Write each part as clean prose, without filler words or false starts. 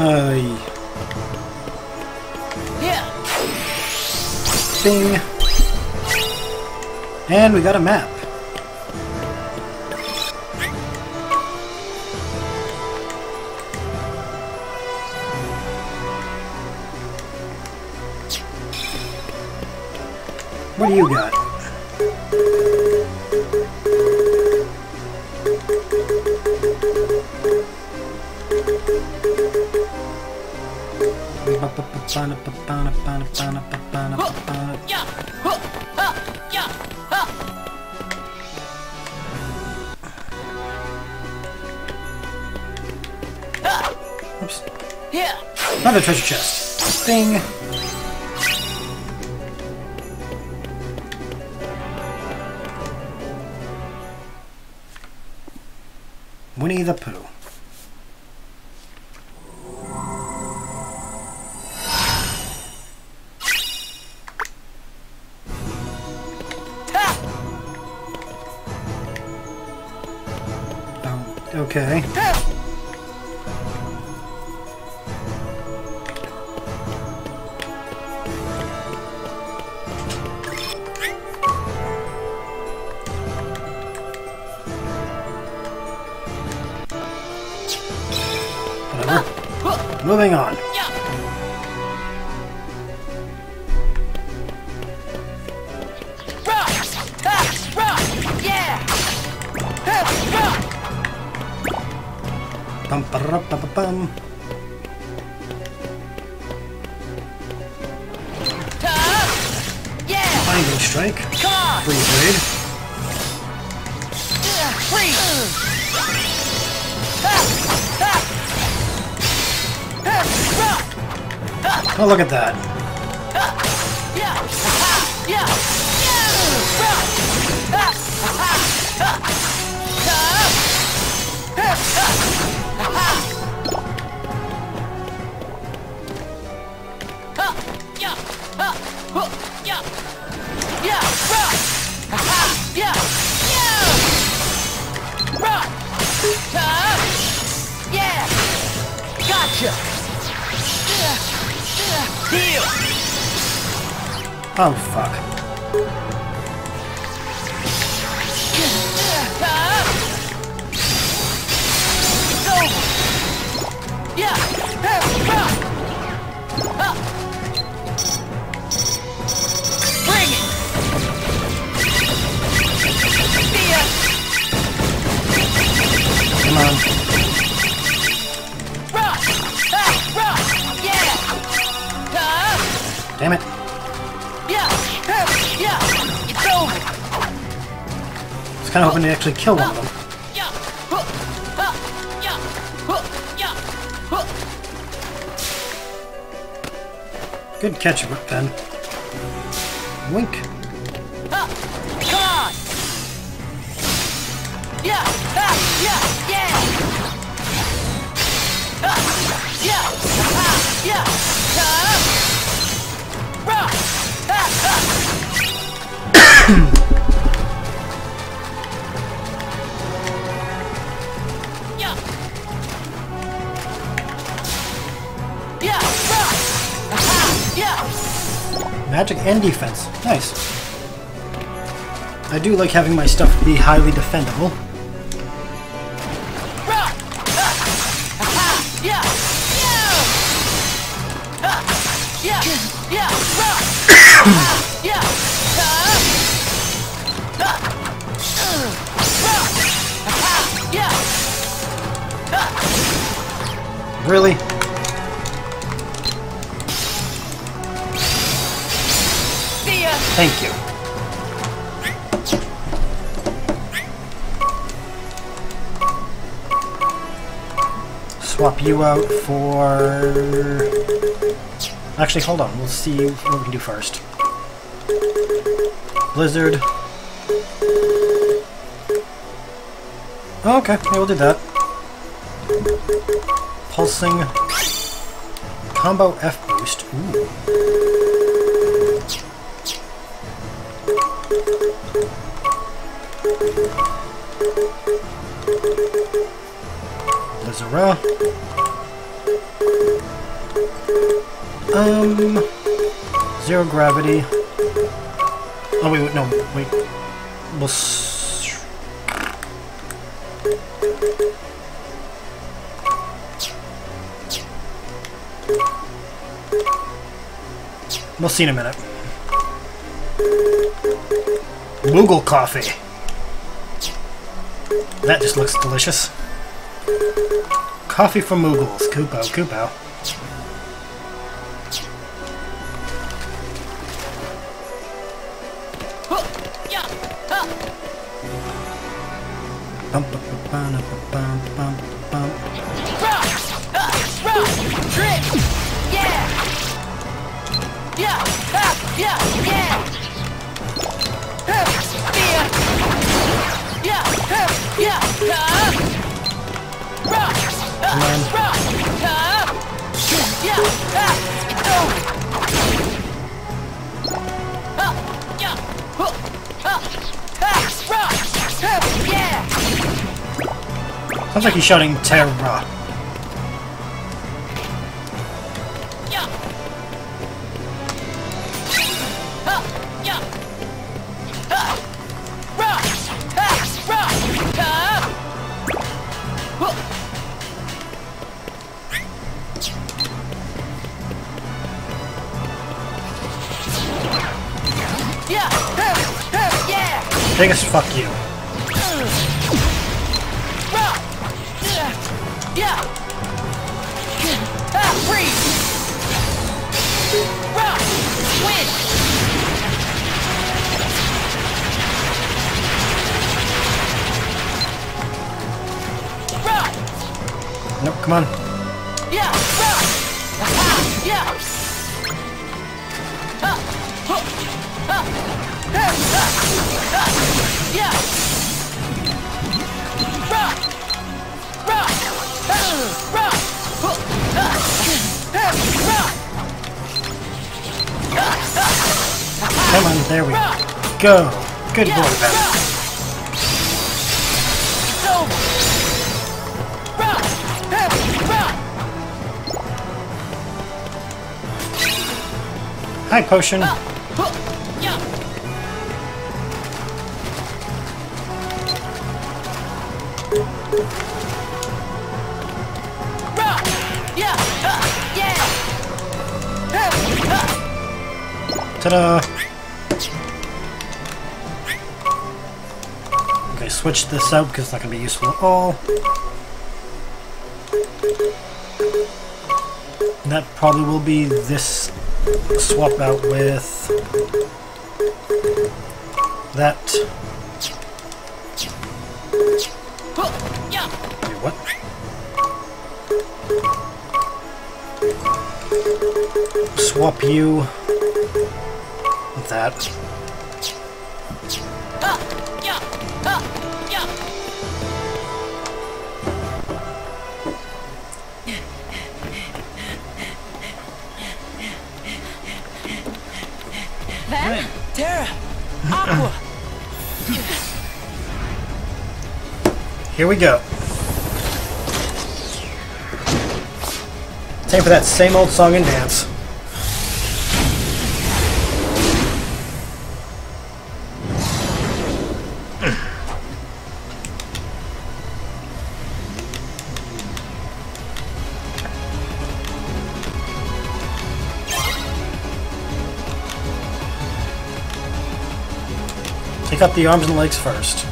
Ay. Ding. And we got a map. What do you got? Oops. Another treasure chest. Ding. Winnie the Pooh. Okay. Moving on. Bum-ba-ra-ba-ba-bum. Binding strike. Free blade. Oh, look at that. Gotcha. Oh, fuck. Bring it. Come on. Damn it. I was kind of hoping to actually kill one of them. Good catch, Ben. Wink. Come on. Magic and defense. Nice. I do like having my stuff be highly defendable. Really? Thank you. Swap you out for... Actually, hold on. We'll see what we can do first. Blizzard. Oh, okay, yeah, we'll do that. Pulsing. Combo F-Boost. Ooh. Blizzard. Zero gravity. Oh, wait, no, wait. We'll see in a minute. Moogle coffee. That just looks delicious. Coffee from Moogles. Coopo, Coopo. Sounds like he's shouting Terra. Biggest fuck you. Nope, come on. Yeah, come on, there we go. Good boy, Ben. Hi, potion. Ta-da! Okay, switch this out because it's not going to be useful at all. And that probably will be this. Swap out with that. Wait, what? Swap you with that. Ven, Terra, Aqua. Here we go. Time for that same old song and dance. Take up the arms and legs first. Yeah.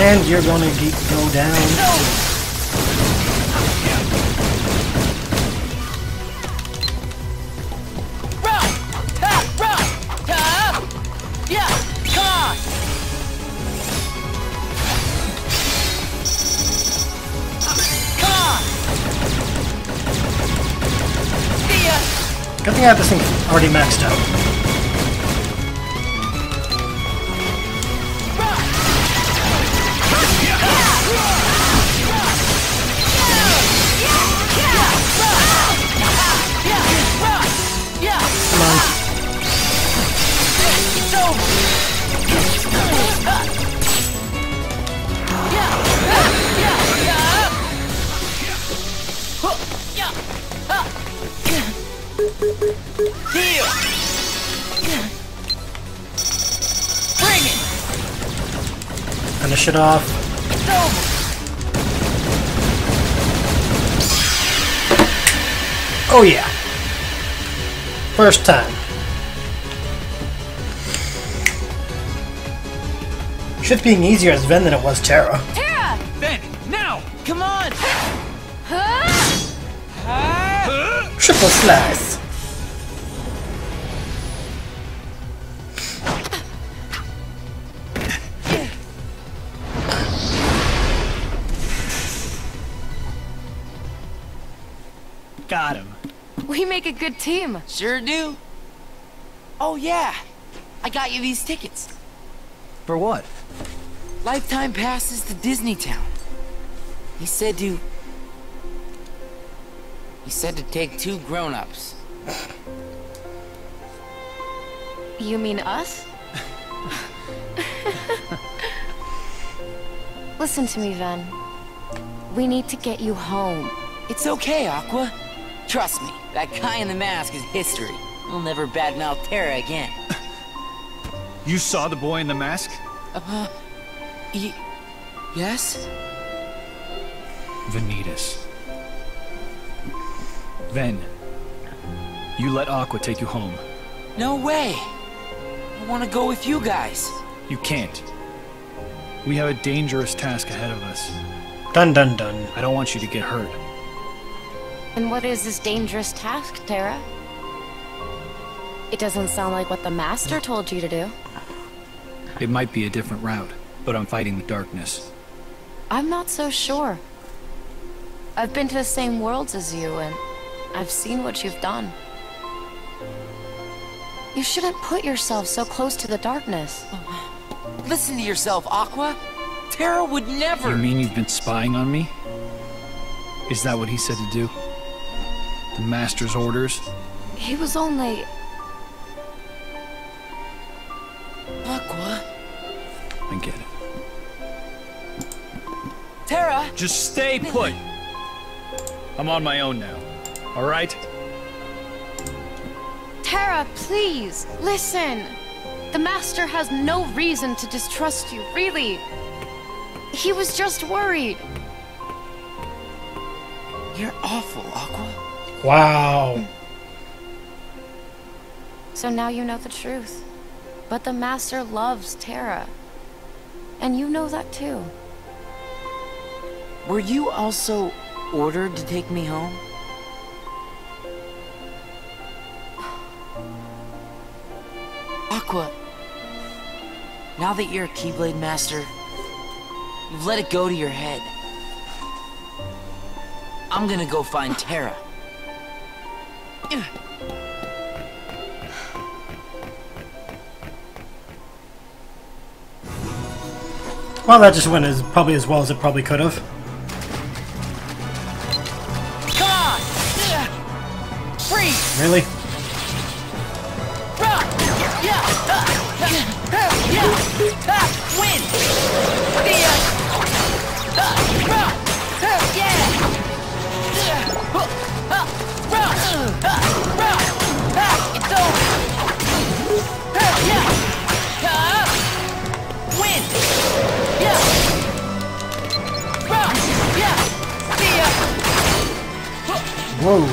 And you're gonna go down. No. Good thing I have this thing already maxed out. Finish it off. Oh yeah. First time. Shit's being easier as Ven than it was Terra. Terra! Ven, now! Come on! Triple slice! Got him. We make a good team. Sure do. Oh yeah, I got you these tickets. For what? Lifetime passes to Disney Town. He said to take 2 grown-ups. You mean us? Listen to me, Ven. We need to get you home. It's okay, Aqua. Trust me, that guy in the mask is history. We'll never badmouth Terra again. You saw the boy in the mask? Yes? Vanitas. Ven, you let Aqua take you home. No way! I want to go with you guys. You can't. We have a dangerous task ahead of us. Dun dun dun. I don't want you to get hurt. And what is this dangerous task, Terra? It doesn't sound like what the Master told you to do. It might be a different route, but I'm fighting the darkness. I'm not so sure. I've been to the same worlds as you, and I've seen what you've done. You shouldn't put yourself so close to the darkness. Listen to yourself, Aqua. Terra would never... You mean you've been spying on me? Is that what he said to do? The Master's orders? He was only... Aqua. I get it. Terra! Just stay put! I'm on my own now, alright? Terra, please, listen! The Master has no reason to distrust you, really. He was just worried. You're awful, Aqua. Wow. So now you know the truth. But the Master loves Terra. And you know that too. Were you also ordered to take me home? Aqua, now that you're a Keyblade Master, you've let it go to your head. I'm gonna go find Terra. Well, that just went as well as it probably could have. Come on! Freeze! Really? Whoa.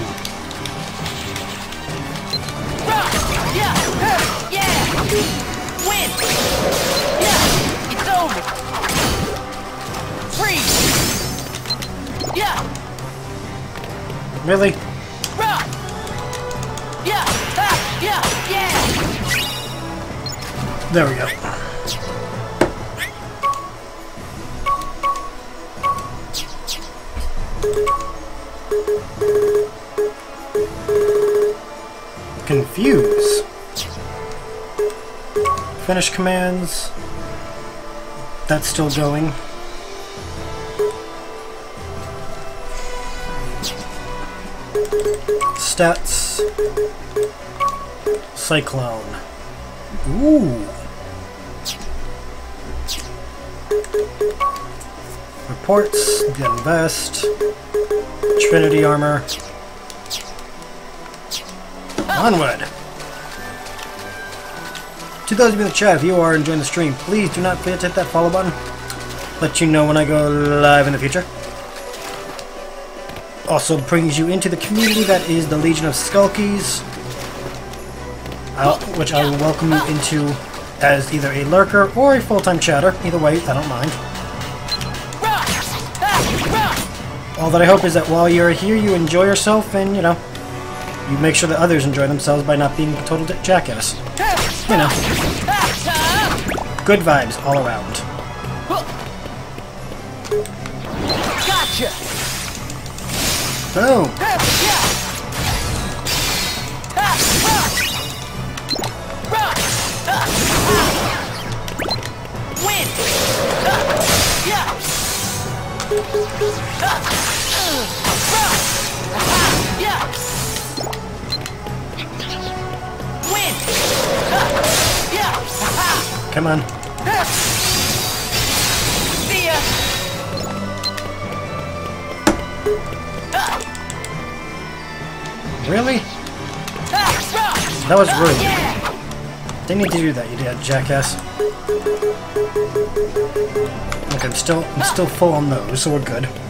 Yeah. Win. Yeah. It's over. Yeah. Really? Rah. Yeah. Ah. Yeah. Yeah. There we go. Confuse. Finish commands. That's still going. Stats. Cyclone. Ooh. Reports. Invest. Trinity Armor. Onward! To those of you in the chat, if you are enjoying the stream, please do not forget to hit that follow button. Let you know when I go live in the future. Also brings you into the community that is the Legion of Skulkies, which I will welcome you into as either a lurker or a full-time chatter. Either way, I don't mind. All that I hope is that while you're here, you enjoy yourself and, you know, you make sure that others enjoy themselves by not being total jackass. You know. Good vibes all around. Gotcha. Boom. Win. Come on. See ya. Really? That was rude. Didn't need to do that, you jackass. Look, I'm still full on those, so we're good.